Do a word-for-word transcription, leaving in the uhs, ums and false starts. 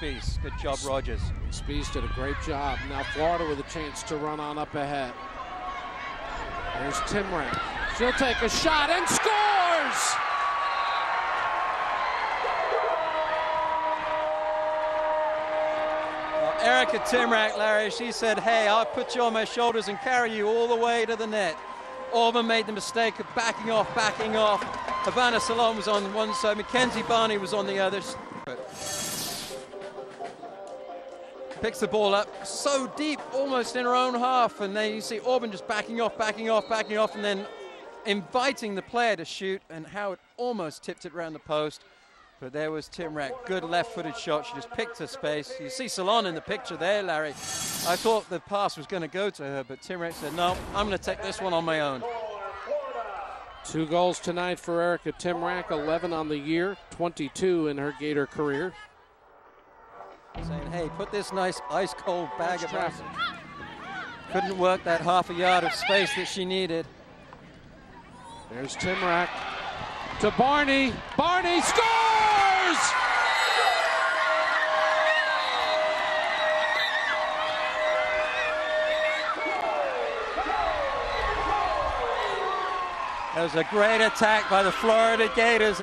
Spies. Good job, Rogers. Spies did a great job. Now Florida with a chance to run on up ahead. There's Tymrak. She'll take a shot and scores! Well, Erika Tymrak, Larry, she said, hey, I'll put you on my shoulders and carry you all the way to the net. Auburn made the mistake of backing off, backing off. Havana Solaun was on one side, McKenzie Barney was on the other. Picks the ball up so deep, almost in her own half, and then you see Auburn just backing off, backing off, backing off, and then inviting the player to shoot, and Howard almost tipped it around the post, but there was Tymrak. Good left-footed shot. She just picked her space. You see Solaun in the picture there, Larry. I thought the pass was going to go to her, but Tymrak said, no, I'm going to take this one on my own. Two goals tonight for Erika Tymrak, eleven on the year, twenty-two in her Gator career. Saying, hey, put this nice ice-cold bag of traffic. Couldn't work that half a yard of space that she needed. There's Tymrak to Barney. Barney scores! That was a great attack by the Florida Gators.